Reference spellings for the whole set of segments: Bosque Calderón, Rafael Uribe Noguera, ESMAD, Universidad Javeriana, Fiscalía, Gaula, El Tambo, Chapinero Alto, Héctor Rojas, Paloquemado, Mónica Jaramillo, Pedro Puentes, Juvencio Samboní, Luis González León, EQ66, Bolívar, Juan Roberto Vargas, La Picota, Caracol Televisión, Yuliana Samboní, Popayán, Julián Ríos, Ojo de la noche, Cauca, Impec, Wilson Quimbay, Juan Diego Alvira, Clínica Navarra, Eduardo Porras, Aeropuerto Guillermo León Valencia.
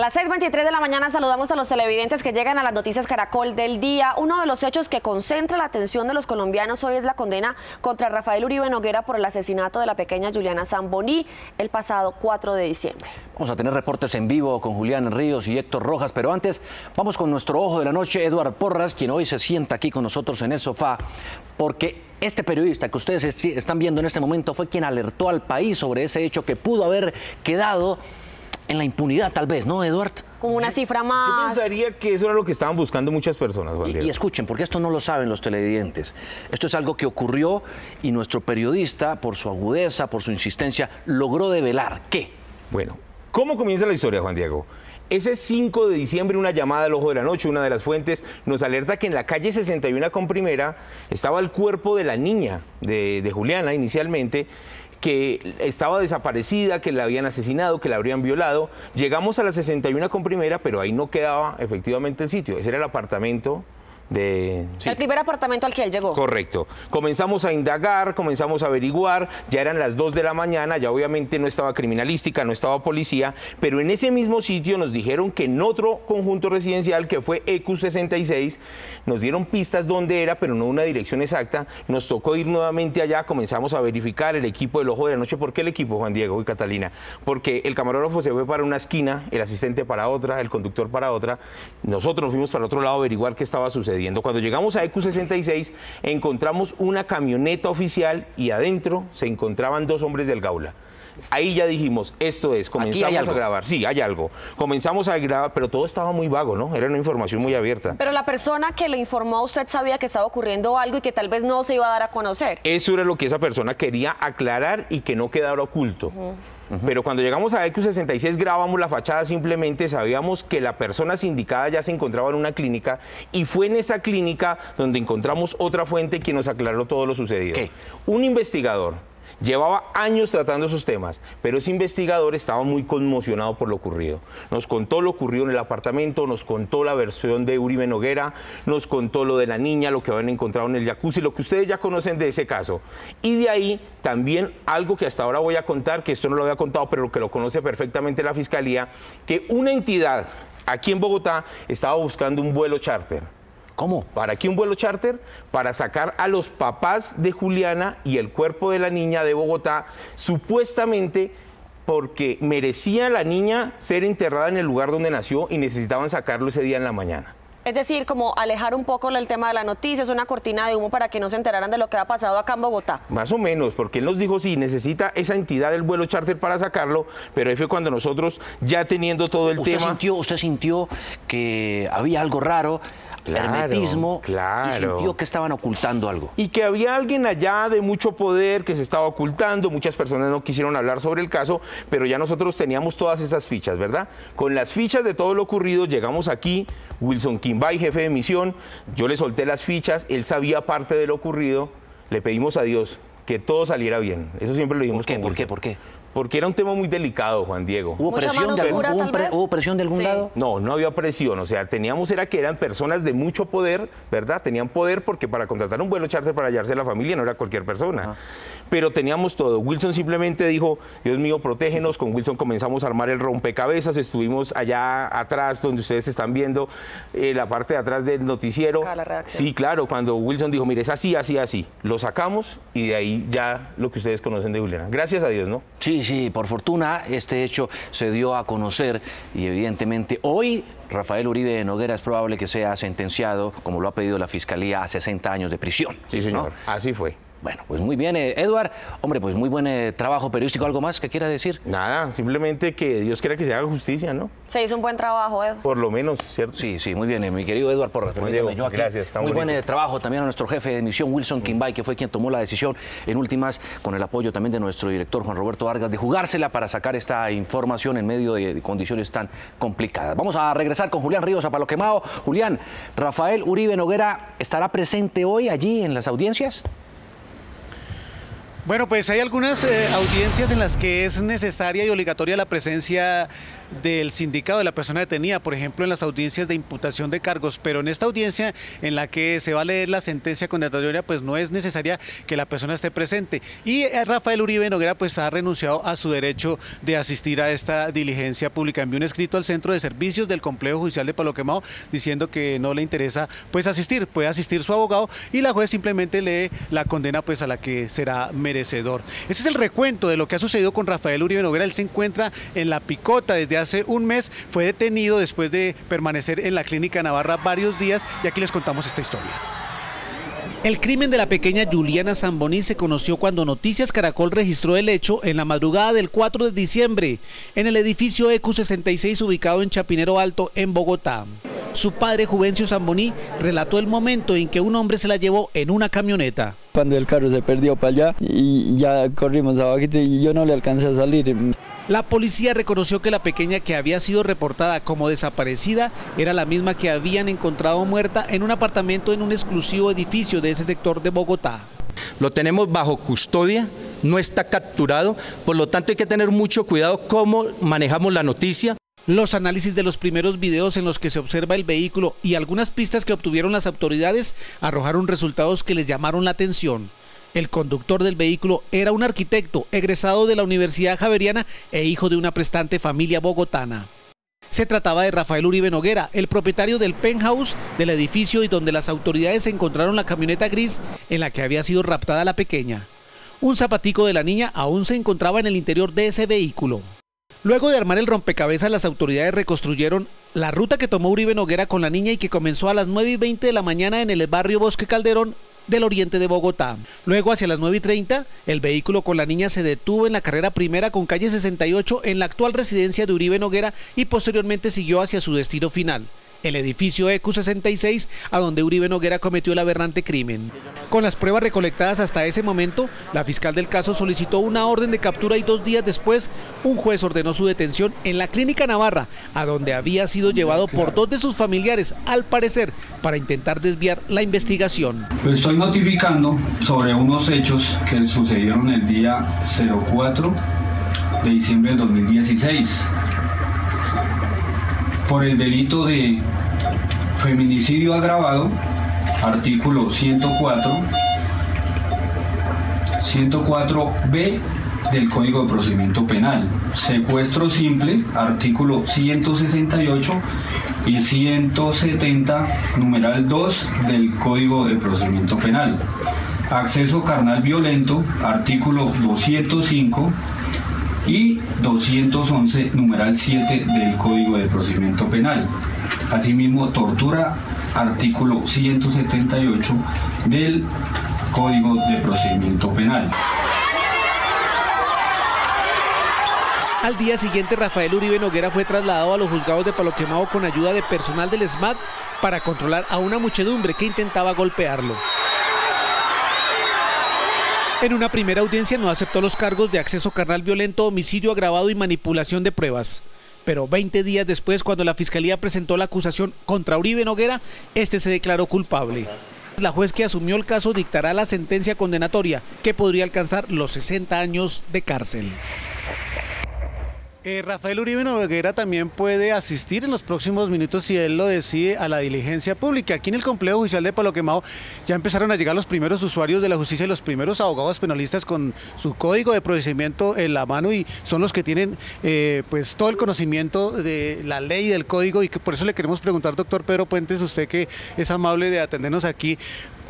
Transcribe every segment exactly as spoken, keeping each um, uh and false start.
las seis veintitrés de la mañana saludamos a los televidentes que llegan a las noticias Caracol del día. Uno de los hechos que concentra la atención de los colombianos hoy es la condena contra Rafael Uribe Noguera por el asesinato de la pequeña Yuliana Samboní el pasado cuatro de diciembre. Vamos a tener reportes en vivo con Julián Ríos y Héctor Rojas, pero antes vamos con nuestro Ojo de la Noche, Eduardo Porras, quien hoy se sienta aquí con nosotros en el sofá, porque este periodista que ustedes están viendo en este momento fue quien alertó al país sobre ese hecho que pudo haber quedado en la impunidad, tal vez, ¿no, Eduardo? Como una cifra más. Yo pensaría que eso era lo que estaban buscando muchas personas, Juan Diego. Y, y escuchen, porque esto no lo saben los televidentes. Esto es algo que ocurrió y nuestro periodista, por su agudeza, por su insistencia, logró develar. ¿Qué? Bueno, ¿cómo comienza la historia, Juan Diego? Ese cinco de diciembre, una llamada al Ojo de la Noche, una de las fuentes, nos alerta que en la calle sesenta y uno con Primera estaba el cuerpo de la niña, de, de Juliana inicialmente, que estaba desaparecida, que la habían asesinado, que la habrían violado. Llegamos a la sesenta y uno con Primera, pero ahí no quedaba efectivamente el sitio. Ese era el apartamento de... Sí. El primer apartamento al que él llegó. Correcto. Comenzamos a indagar, comenzamos a averiguar, ya eran las dos de la mañana, ya obviamente no estaba criminalística, no estaba policía, pero en ese mismo sitio nos dijeron que en otro conjunto residencial, que fue E Q sesenta y seis, nos dieron pistas dónde era, pero no una dirección exacta. Nos tocó ir nuevamente allá, comenzamos a verificar el equipo del Ojo de la Noche. ¿Por qué el equipo, Juan Diego y Catalina? Porque el camarógrafo se fue para una esquina, el asistente para otra, el conductor para otra. Nosotros nos fuimos para otro lado a averiguar qué estaba sucediendo. Cuando llegamos a E Q sesenta y seis encontramos una camioneta oficial y adentro se encontraban dos hombres del Gaula. Ahí ya dijimos, esto es, comenzamos a grabar. Sí, hay algo. Comenzamos a grabar, pero todo estaba muy vago, ¿no? Era una información muy abierta. Pero la persona que lo informó a usted sabía que estaba ocurriendo algo y que tal vez no se iba a dar a conocer. Eso era lo que esa persona quería aclarar y que no quedara oculto. Uh-huh. Pero cuando llegamos a E Q sesenta y seis grabamos la fachada, simplemente sabíamos que la persona sindicada ya se encontraba en una clínica y fue en esa clínica donde encontramos otra fuente que nos aclaró todo lo sucedido. ¿Qué? Un investigador llevaba años tratando esos temas, pero ese investigador estaba muy conmocionado por lo ocurrido. Nos contó lo ocurrido en el apartamento, nos contó la versión de Uribe Noguera, nos contó lo de la niña, lo que habían encontrado en el jacuzzi, lo que ustedes ya conocen de ese caso. Y de ahí también algo que hasta ahora voy a contar, que esto no lo había contado, pero que lo conoce perfectamente la Fiscalía, que una entidad aquí en Bogotá estaba buscando un vuelo charter. ¿Cómo? ¿Para qué un vuelo charter? Para sacar a los papás de Juliana y el cuerpo de la niña de Bogotá, supuestamente porque merecía la niña ser enterrada en el lugar donde nació y necesitaban sacarlo ese día en la mañana. Es decir, como alejar un poco el tema de la noticia, es una cortina de humo para que no se enteraran de lo que ha pasado acá en Bogotá. Más o menos, porque él nos dijo, sí, necesita esa entidad del vuelo charter para sacarlo, pero ahí fue cuando nosotros, ya teniendo todo el ¿Usted tema... Sintió, usted sintió que había algo raro, claro, hermetismo, claro. Y sintió que estaban ocultando algo. Y que había alguien allá de mucho poder que se estaba ocultando, muchas personas no quisieron hablar sobre el caso, pero ya nosotros teníamos todas esas fichas, ¿verdad? Con las fichas de todo lo ocurrido, llegamos aquí, Wilson Quimbay, jefe de misión, yo le solté las fichas, él sabía parte de lo ocurrido, le pedimos a Dios que todo saliera bien. Eso siempre lo dijimos. ¿Por qué? ¿Por qué? ¿Por qué? Porque era un tema muy delicado, Juan Diego. ¿Hubo presión de algún, ¿hubo pre ¿hubo presión de algún sí. lado? No, no había presión. O sea, teníamos, era que eran personas de mucho poder, ¿verdad? Tenían poder porque para contratar un vuelo charter para hallarse la familia no era cualquier persona. Ah. Pero teníamos todo. Wilson simplemente dijo, Dios mío, protégenos. Con Wilson comenzamos a armar el rompecabezas. Estuvimos allá atrás, donde ustedes están viendo eh, la parte de atrás del noticiero. Acá, la redacción. Sí, claro. Cuando Wilson dijo, mire, es así, así, así. Lo sacamos y de ahí ya lo que ustedes conocen de Juliana. Gracias a Dios, ¿no? Sí. Sí, sí, por fortuna este hecho se dio a conocer y evidentemente hoy Rafael Uribe Noguera es probable que sea sentenciado, como lo ha pedido la Fiscalía, a sesenta años de prisión. Sí, señor, ¿no? Así fue. Bueno, pues muy bien, eh, Eduard. Hombre, pues muy buen eh, trabajo periodístico. ¿Algo más que quiera decir? Nada, simplemente que Dios quiera que se haga justicia, ¿no? Se hizo un buen trabajo, Eduard. Por lo menos, ¿cierto? Sí, sí, muy bien. Eh, mi querido Eduard Porras, permítame yo aquí. Gracias, muy bonito. Buen eh, trabajo también a nuestro jefe de misión, Wilson Quimbay, que fue quien tomó la decisión, en últimas, con el apoyo también de nuestro director, Juan Roberto Vargas, de jugársela para sacar esta información en medio de, de condiciones tan complicadas. Vamos a regresar con Julián Ríos a Paloquemado. Julián, Rafael Uribe Noguera, ¿estará presente hoy allí en las audiencias? Bueno, pues hay algunas eh, audiencias en las que es necesaria y obligatoria la presencia del sindicado de la persona detenida, por ejemplo en las audiencias de imputación de cargos, pero en esta audiencia en la que se va a leer la sentencia condenatoria, pues no es necesaria que la persona esté presente. Y Rafael Uribe Noguera pues ha renunciado a su derecho de asistir a esta diligencia pública. Envió un escrito al Centro de Servicios del Complejo Judicial de Paloquemado diciendo que no le interesa pues asistir, puede asistir su abogado y la juez simplemente lee la condena pues a la que será merecida. Ese es el recuento de lo que ha sucedido con Rafael Uribe Noguera. Él se encuentra en La Picota desde hace un mes, fue detenido después de permanecer en la Clínica Navarra varios días y aquí les contamos esta historia. El crimen de la pequeña Yuliana Samboní se conoció cuando Noticias Caracol registró el hecho en la madrugada del cuatro de diciembre en el edificio E Q sesenta y seis ubicado en Chapinero Alto, en Bogotá. Su padre, Juvencio Samboní, relató el momento en que un hombre se la llevó en una camioneta. Cuando el carro se perdió para allá y ya corrimos abajito y yo no le alcancé a salir. La policía reconoció que la pequeña que había sido reportada como desaparecida era la misma que habían encontrado muerta en un apartamento en un exclusivo edificio de ese sector de Bogotá. Lo tenemos bajo custodia, no está capturado, por lo tanto hay que tener mucho cuidado cómo manejamos la noticia. Los análisis de los primeros videos en los que se observa el vehículo y algunas pistas que obtuvieron las autoridades arrojaron resultados que les llamaron la atención. El conductor del vehículo era un arquitecto egresado de la Universidad Javeriana e hijo de una prestante familia bogotana. Se trataba de Rafael Uribe Noguera, el propietario del penthouse del edificio y donde las autoridades encontraron la camioneta gris en la que había sido raptada la pequeña. Un zapatico de la niña aún se encontraba en el interior de ese vehículo. Luego de armar el rompecabezas, las autoridades reconstruyeron la ruta que tomó Uribe Noguera con la niña y que comenzó a las nueve y veinte de la mañana en el barrio Bosque Calderón del oriente de Bogotá. Luego, hacia las nueve y treinta, el vehículo con la niña se detuvo en la carrera primera con calle sesenta y ocho en la actual residencia de Uribe Noguera y posteriormente siguió hacia su destino final, el edificio E Q sesenta y seis, a donde Uribe Noguera cometió el aberrante crimen. Con las pruebas recolectadas hasta ese momento, la fiscal del caso solicitó una orden de captura y dos días después, un juez ordenó su detención en la Clínica Navarra, a donde había sido llevado por dos de sus familiares, al parecer, para intentar desviar la investigación. Lo estoy notificando sobre unos hechos que sucedieron el día cuatro de diciembre del dos mil dieciséis. Por el delito de feminicidio agravado, artículo ciento cuatro, ciento cuatro B del Código de Procedimiento Penal, secuestro simple, artículo ciento sesenta y ocho y ciento setenta, numeral dos del Código de Procedimiento Penal, acceso carnal violento, artículo doscientos cinco, y doscientos once, numeral siete del Código de Procedimiento Penal. Asimismo, tortura, artículo ciento setenta y ocho del Código de Procedimiento Penal. Al día siguiente, Rafael Uribe Noguera fue trasladado a los juzgados de Paloquemado con ayuda de personal del ESMAD para controlar a una muchedumbre que intentaba golpearlo. En una primera audiencia no aceptó los cargos de acceso carnal violento, homicidio agravado y manipulación de pruebas. Pero veinte días después, cuando la Fiscalía presentó la acusación contra Uribe Noguera, este se declaró culpable. La juez que asumió el caso dictará la sentencia condenatoria, que podría alcanzar los sesenta años de cárcel. Eh, Rafael Uribe Noguera también puede asistir en los próximos minutos, si él lo decide, a la diligencia pública. Aquí en el Complejo Judicial de Paloquemado ya empezaron a llegar los primeros usuarios de la justicia y los primeros abogados penalistas con su código de procedimiento en la mano, y son los que tienen eh, pues todo el conocimiento de la ley, del código, y que por eso le queremos preguntar, doctor Pedro Puentes, usted que es amable de atendernos aquí,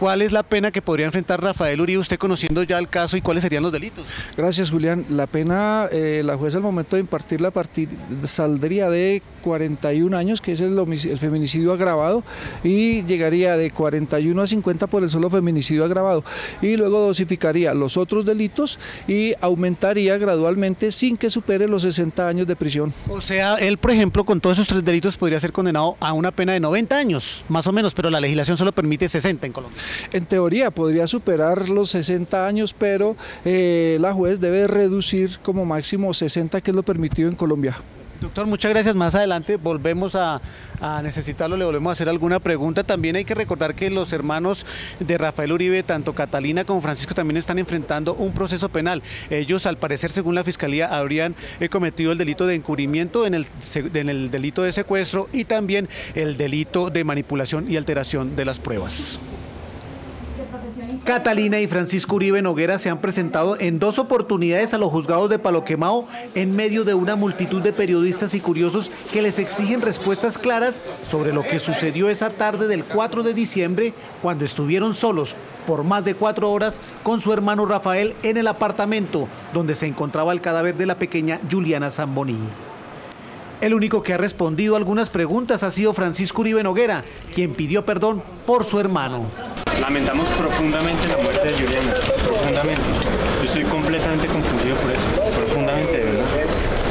¿cuál es la pena que podría enfrentar Rafael Uribe, usted conociendo ya el caso, y cuáles serían los delitos? Gracias, Julián. La pena, eh, la jueza al momento de impartirla a partir, saldría de cuarenta y un años, que es el, el feminicidio agravado, y llegaría de cuarenta y uno a cincuenta por el solo feminicidio agravado, y luego dosificaría los otros delitos y aumentaría gradualmente sin que supere los sesenta años de prisión. O sea, él, por ejemplo, con todos esos tres delitos podría ser condenado a una pena de noventa años, más o menos, pero la legislación solo permite sesenta en Colombia. En teoría podría superar los sesenta años, pero eh, la juez debe reducir como máximo sesenta, que es lo permitido en Colombia. Doctor, muchas gracias. Más adelante volvemos a, a necesitarlo, le volvemos a hacer alguna pregunta. También hay que recordar que los hermanos de Rafael Uribe, tanto Catalina como Francisco, también están enfrentando un proceso penal. Ellos, al parecer, según la Fiscalía, habrían cometido el delito de encubrimiento, en el, en el delito de secuestro y también el delito de manipulación y alteración de las pruebas. Catalina y Francisco Uribe Noguera se han presentado en dos oportunidades a los juzgados de Paloquemado en medio de una multitud de periodistas y curiosos que les exigen respuestas claras sobre lo que sucedió esa tarde del cuatro de diciembre, cuando estuvieron solos por más de cuatro horas con su hermano Rafael en el apartamento donde se encontraba el cadáver de la pequeña Yuliana Samboní. El único que ha respondido a algunas preguntas ha sido Francisco Uribe Noguera, quien pidió perdón por su hermano. Lamentamos profundamente la muerte de Yuliana, profundamente. Yo estoy completamente confundido por eso, profundamente, de verdad.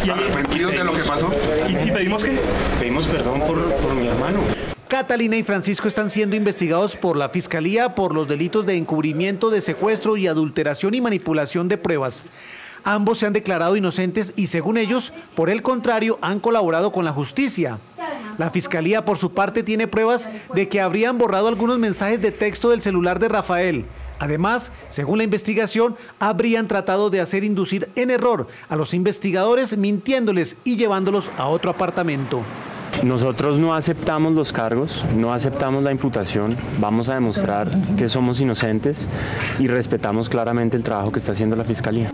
¿Y arrepentidos de lo que pasó? ¿Y, y pedimos qué? Pedimos perdón por, por mi hermano. Catalina y Francisco están siendo investigados por la Fiscalía por los delitos de encubrimiento, de secuestro y adulteración y manipulación de pruebas. Ambos se han declarado inocentes y, según ellos, por el contrario, han colaborado con la justicia. La Fiscalía, por su parte, tiene pruebas de que habrían borrado algunos mensajes de texto del celular de Rafael. Además, según la investigación, habrían tratado de hacer inducir en error a los investigadores, mintiéndoles y llevándolos a otro apartamento. Nosotros no aceptamos los cargos, no aceptamos la imputación, vamos a demostrar que somos inocentes y respetamos claramente el trabajo que está haciendo la Fiscalía.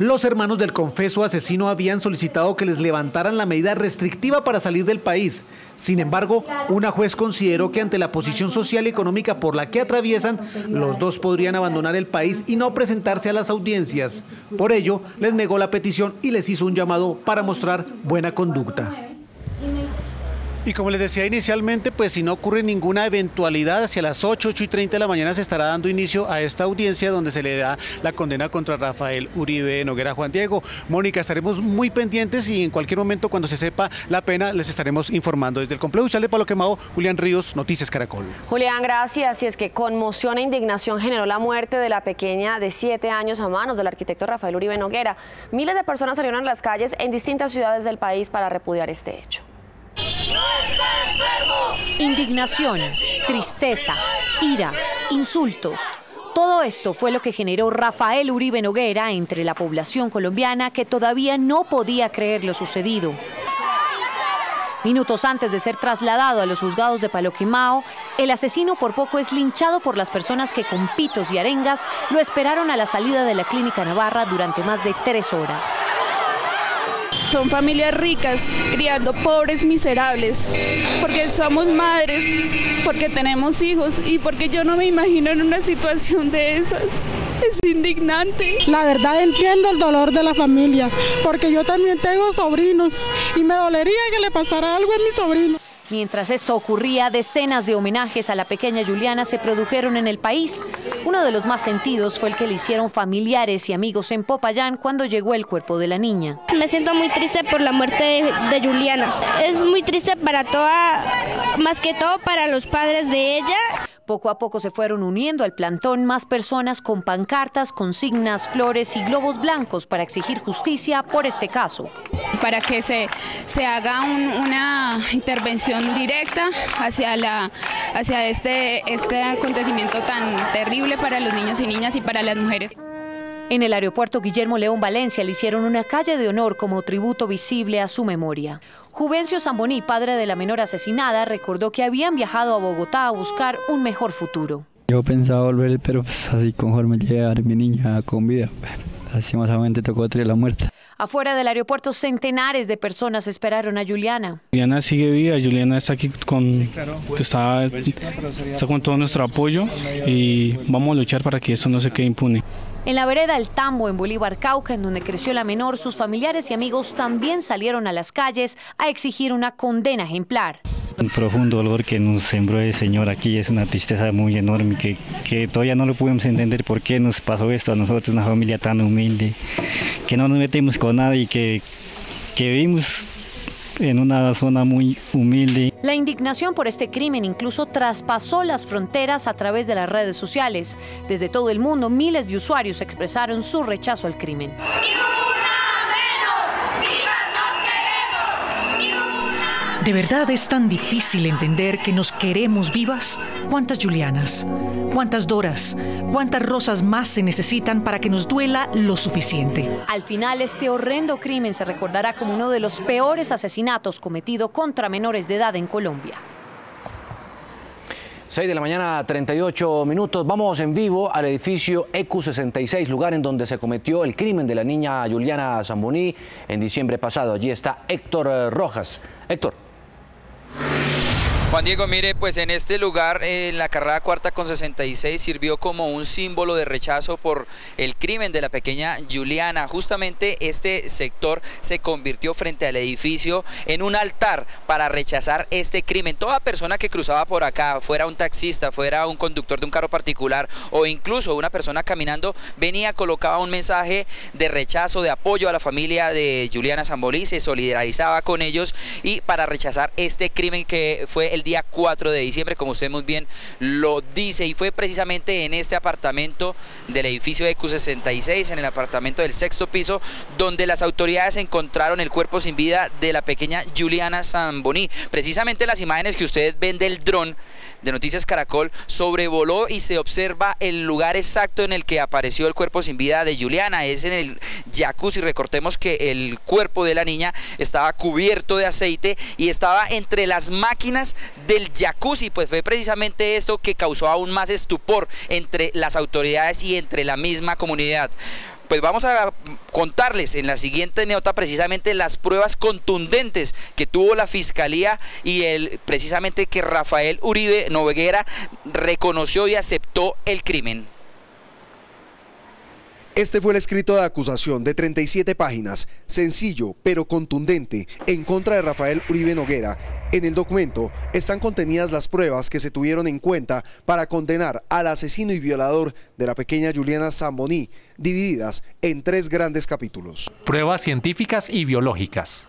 Los hermanos del confeso asesino habían solicitado que les levantaran la medida restrictiva para salir del país. Sin embargo, una juez consideró que ante la posición social y económica por la que atraviesan, los dos podrían abandonar el país y no presentarse a las audiencias. Por ello, les negó la petición y les hizo un llamado para mostrar buena conducta. Y como les decía inicialmente, pues si no ocurre ninguna eventualidad, hacia las ocho, ocho y treinta de la mañana se estará dando inicio a esta audiencia donde se le dará la condena contra Rafael Uribe Noguera. Juan Diego, Mónica, estaremos muy pendientes y en cualquier momento, cuando se sepa la pena, les estaremos informando. Desde el complejo judicial de Paloquemado, Julián Ríos, Noticias Caracol. Julián, gracias. Y es que conmoción e indignación generó la muerte de la pequeña de siete años a manos del arquitecto Rafael Uribe Noguera. Miles de personas salieron a las calles en distintas ciudades del país para repudiar este hecho. Indignación, tristeza, ira, insultos. Todo esto fue lo que generó Rafael Uribe Noguera entre la población colombiana, que todavía no podía creer lo sucedido. Minutos antes de ser trasladado a los juzgados de Paloquemao, el asesino por poco es linchado por las personas que con pitos y arengas lo esperaron a la salida de la Clínica Navarra durante más de tres horas. Son familias ricas criando pobres miserables, porque somos madres, porque tenemos hijos y porque yo no me imagino en una situación de esas. Es indignante. La verdad, entiendo el dolor de la familia, porque yo también tengo sobrinos y me dolería que le pasara algo a mi sobrino. Mientras esto ocurría, decenas de homenajes a la pequeña Yuliana se produjeron en el país. Uno de los más sentidos fue el que le hicieron familiares y amigos en Popayán cuando llegó el cuerpo de la niña. Me siento muy triste por la muerte de, de Yuliana. Es muy triste para toda, más que todo para los padres de ella. Poco a poco se fueron uniendo al plantón más personas con pancartas, consignas, flores y globos blancos para exigir justicia por este caso. Para que se, se haga un, una intervención directa hacia, la, hacia este, este acontecimiento tan terrible para los niños y niñas y para las mujeres. En el aeropuerto Guillermo León Valencia le hicieron una calle de honor como tributo visible a su memoria. Juvencio Samboní, padre de la menor asesinada, recordó que habían viajado a Bogotá a buscar un mejor futuro. Yo pensaba volver, pero pues así conforme llevar mi niña con vida, lastimosamente tocó traer la muerte. Afuera del aeropuerto, centenares de personas esperaron a Yuliana. Juliana sigue viva, Juliana está aquí con, está, está con todo nuestro apoyo y vamos a luchar para que eso no se quede impune. En la vereda El Tambo, en Bolívar, Cauca, en donde creció la menor, sus familiares y amigos también salieron a las calles a exigir una condena ejemplar. Un profundo dolor que nos sembró el Señor aquí, es una tristeza muy enorme, que, que todavía no lo podemos entender por qué nos pasó esto a nosotros, una familia tan humilde, que no nos metemos con nadie, que, que vivimos en una zona muy humilde. La indignación por este crimen incluso traspasó las fronteras a través de las redes sociales. Desde todo el mundo, miles de usuarios expresaron su rechazo al crimen. ¡Ni una menos! ¡Vivas nos queremos! ¿De verdad es tan difícil entender que nos queremos vivas? ¿Cuántas Yulianas? ¿Cuántas Doras? ¿Cuántas Rosas más se necesitan para que nos duela lo suficiente? Al final, este horrendo crimen se recordará como uno de los peores asesinatos cometido contra menores de edad en Colombia. seis de la mañana, treinta y ocho minutos. Vamos en vivo al edificio E Q sesenta y seis, lugar en donde se cometió el crimen de la niña Yuliana Samboní en diciembre pasado. Allí está Héctor Rojas. Héctor. Juan Diego, mire, pues en este lugar, eh, la carrera cuarta con sesenta y seis sirvió como un símbolo de rechazo por el crimen de la pequeña Yuliana. Justamente este sector se convirtió frente al edificio en un altar para rechazar este crimen. Toda persona que cruzaba por acá, fuera un taxista, fuera un conductor de un carro particular o incluso una persona caminando, venía, colocaba un mensaje de rechazo, de apoyo a la familia de Yuliana Samboní, se solidarizaba con ellos y para rechazar este crimen que fue el día cuatro de diciembre, como usted muy bien lo dice, y fue precisamente en este apartamento del edificio E Q sesenta y seis, en el apartamento del sexto piso, donde las autoridades encontraron el cuerpo sin vida de la pequeña Yuliana Samboní. Precisamente las imágenes que ustedes ven del dron de Noticias Caracol sobrevoló y se observa el lugar exacto en el que apareció el cuerpo sin vida de Yuliana, es en el jacuzzi. Recortemos que el cuerpo de la niña estaba cubierto de aceite y estaba entre las máquinas del jacuzzi, pues fue precisamente esto que causó aún más estupor entre las autoridades y entre la misma comunidad. Pues vamos a contarles en la siguiente nota precisamente las pruebas contundentes que tuvo la Fiscalía y el, precisamente que Rafael Uribe Noguera reconoció y aceptó el crimen. Este fue el escrito de acusación de treinta y siete páginas, sencillo pero contundente, en contra de Rafael Uribe Noguera. En el documento están contenidas las pruebas que se tuvieron en cuenta para condenar al asesino y violador de la pequeña Yuliana Samboní, divididas en tres grandes capítulos. Pruebas científicas y biológicas.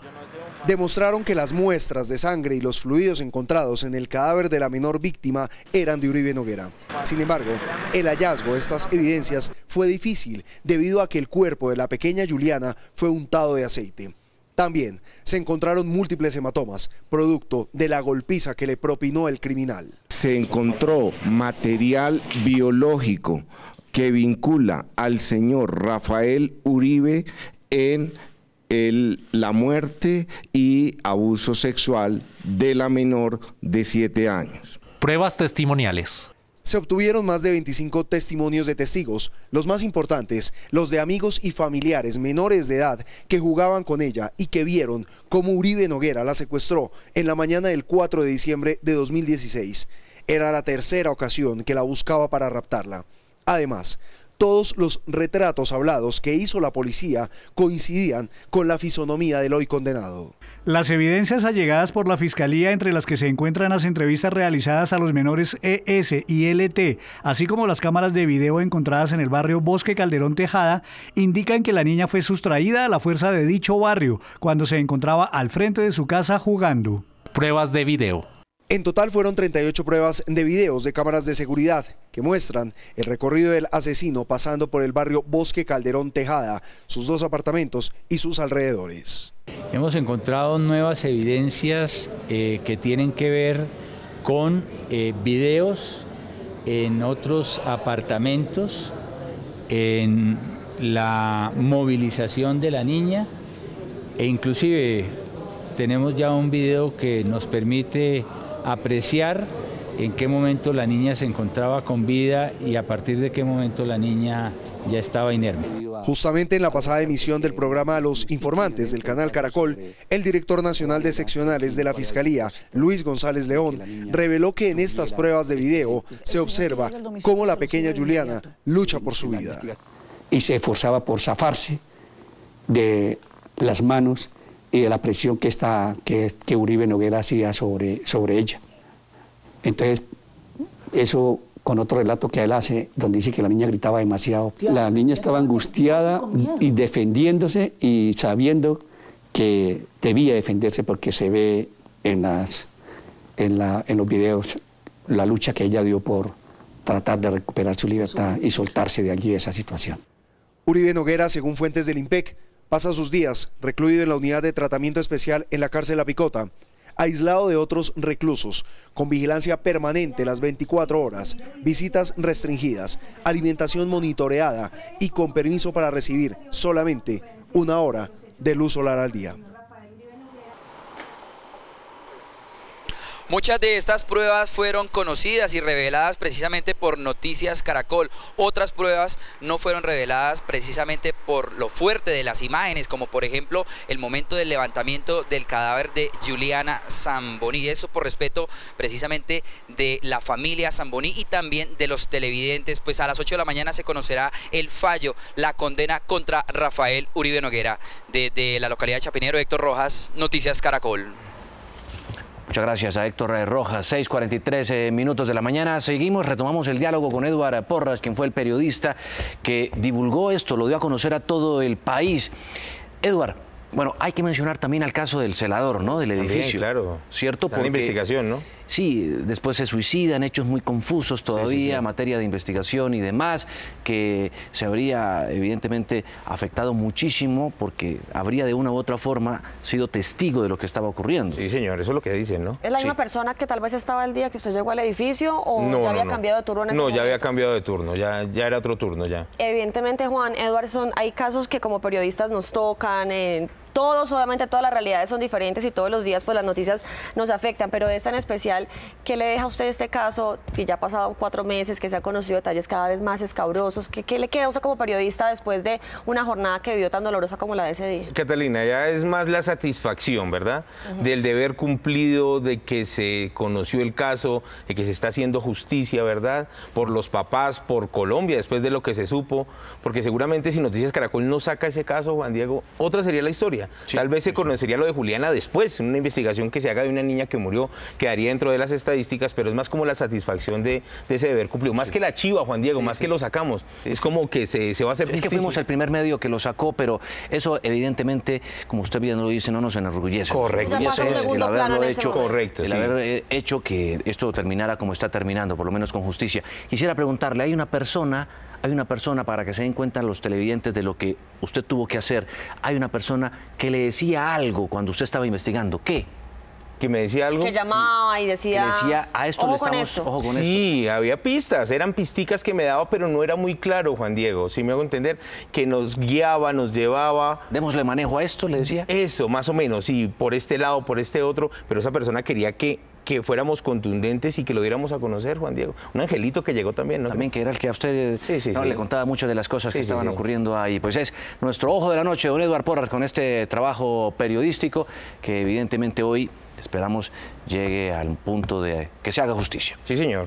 Demostraron que las muestras de sangre y los fluidos encontrados en el cadáver de la menor víctima eran de Uribe Noguera. Sin embargo, el hallazgo de estas evidencias fue difícil debido a que el cuerpo de la pequeña Yuliana fue untado de aceite. También se encontraron múltiples hematomas, producto de la golpiza que le propinó el criminal. Se encontró material biológico que vincula al señor Rafael Uribe en El, la muerte y abuso sexual de la menor de siete años. Pruebas testimoniales. Se obtuvieron más de veinticinco testimonios de testigos, los más importantes, los de amigos y familiares menores de edad que jugaban con ella y que vieron cómo Uribe Noguera la secuestró en la mañana del cuatro de diciembre de dos mil dieciséis. Era la tercera ocasión que la buscaba para raptarla. Además, todos los retratos hablados que hizo la policía coincidían con la fisonomía del hoy condenado. Las evidencias allegadas por la Fiscalía, entre las que se encuentran las entrevistas realizadas a los menores E S y L T, así como las cámaras de video encontradas en el barrio Bosque Calderón Tejada, indican que la niña fue sustraída a la fuerza de dicho barrio cuando se encontraba al frente de su casa jugando. Pruebas de video. En total fueron treinta y ocho pruebas de videos de cámaras de seguridad que muestran el recorrido del asesino pasando por el barrio Bosque Calderón Tejada, sus dos apartamentos y sus alrededores. Hemos encontrado nuevas evidencias eh, que tienen que ver con eh, videos en otros apartamentos, en la movilización de la niña e inclusive tenemos ya un video que nos permite apreciar en qué momento la niña se encontraba con vida y a partir de qué momento la niña ya estaba inerme. Justamente en la pasada emisión del programa Los Informantes del canal Caracol, el director nacional de seccionales de la Fiscalía, Luis González León, reveló que en estas pruebas de video se observa cómo la pequeña Yuliana lucha por su vida. Y se esforzaba por zafarse de las manos y de la presión que, está, que, que Uribe Noguera hacía sobre, sobre ella. Entonces, eso con otro relato que él hace, donde dice que la niña gritaba demasiado. La niña estaba angustiada y defendiéndose y sabiendo que debía defenderse porque se ve en, las, en, la, en los videos la lucha que ella dio por tratar de recuperar su libertad y soltarse de allí de esa situación. Uribe Noguera, según fuentes del Impec, pasa sus días recluido en la unidad de tratamiento especial en la cárcel La Picota. aislado de otros reclusos, con vigilancia permanente las veinticuatro horas, visitas restringidas, alimentación monitoreada y con permiso para recibir solamente una hora de luz solar al día. Muchas de estas pruebas fueron conocidas y reveladas precisamente por Noticias Caracol. Otras pruebas no fueron reveladas precisamente por lo fuerte de las imágenes, como por ejemplo el momento del levantamiento del cadáver de Yuliana Samboní. Eso por respeto precisamente de la familia Samboní y también de los televidentes. Pues a las ocho de la mañana se conocerá el fallo, la condena contra Rafael Uribe Noguera. Desde la localidad de Chapinero, Héctor Rojas, Noticias Caracol. Muchas gracias a Héctor Rojas. seis cuarenta y tres minutos de la mañana. Seguimos, retomamos el diálogo con Eduardo Porras, quien fue el periodista que divulgó esto, lo dio a conocer a todo el país. Eduardo, bueno, hay que mencionar también al caso del celador, ¿no? Del edificio. También, claro. ¿Cierto? Porque, investigación, ¿no? Sí, después se suicidan, hechos muy confusos todavía, sí, sí, sí. materia de investigación y demás, que se habría evidentemente afectado muchísimo porque habría de una u otra forma sido testigo de lo que estaba ocurriendo. Sí, señor, eso es lo que dicen, ¿no? ¿Es la sí. misma persona que tal vez estaba el día que usted llegó al edificio o no, ya había no, no. cambiado de turno en ese No, momento? ya había cambiado de turno, ya, ya era otro turno ya. Evidentemente, Juan Eduardo, hay casos que como periodistas nos tocan... Eh, Todos, obviamente todas las realidades son diferentes y todos los días pues las noticias nos afectan, pero esta en especial, ¿qué le deja a usted este caso que ya ha pasado cuatro meses, que se han conocido detalles cada vez más escabrosos? ¿Qué, qué le queda a usted como periodista después de una jornada que vivió tan dolorosa como la de ese día? Catalina, ya es más la satisfacción, ¿verdad? Uh-huh. Del deber cumplido, de que se conoció el caso, de que se está haciendo justicia, ¿verdad? Por los papás, por Colombia, después de lo que se supo, porque seguramente si Noticias Caracol no saca ese caso, Juan Diego, otra sería la historia. Sí, Tal vez se conocería lo de Juliana después, una investigación que se haga de una niña que murió, quedaría dentro de las estadísticas, pero es más como la satisfacción de, de ese deber cumplido, más sí. que la chiva, Juan Diego, sí, más sí. que lo sacamos, sí, es como que se, se va a hacer justicia. Es que fuimos el primer medio que lo sacó, pero eso evidentemente, como usted bien lo dice, no nos enorgullece. Correcto. Eso es el haberlo hecho, correcto, el sí. haber hecho que esto terminara como está terminando, por lo menos con justicia. Quisiera preguntarle, hay una persona... Hay una persona, para que se den cuenta los televidentes de lo que usted tuvo que hacer, hay una persona que le decía algo cuando usted estaba investigando. ¿Qué? Que me decía algo. Que llamaba sí. y decía... Que decía, a esto ojo le estamos... Esto. Ojo con sí, esto. Sí, había pistas, eran pisticas que me daba, pero no era muy claro, Juan Diego, si me hago entender, que nos guiaba, nos llevaba... Démosle manejo a esto, le decía. Eso, más o menos, sí, por este lado, por este otro, pero esa persona quería que... que fuéramos contundentes y que lo diéramos a conocer, Juan Diego. Un angelito que llegó también, ¿no? También, que era el que a usted sí, sí, no, sí. le contaba muchas de las cosas sí, que sí, estaban sí. ocurriendo ahí. Pues es nuestro Ojo de la Noche, don Eduardo Porras, con este trabajo periodístico que evidentemente hoy esperamos llegue al punto de que se haga justicia. Sí, señor.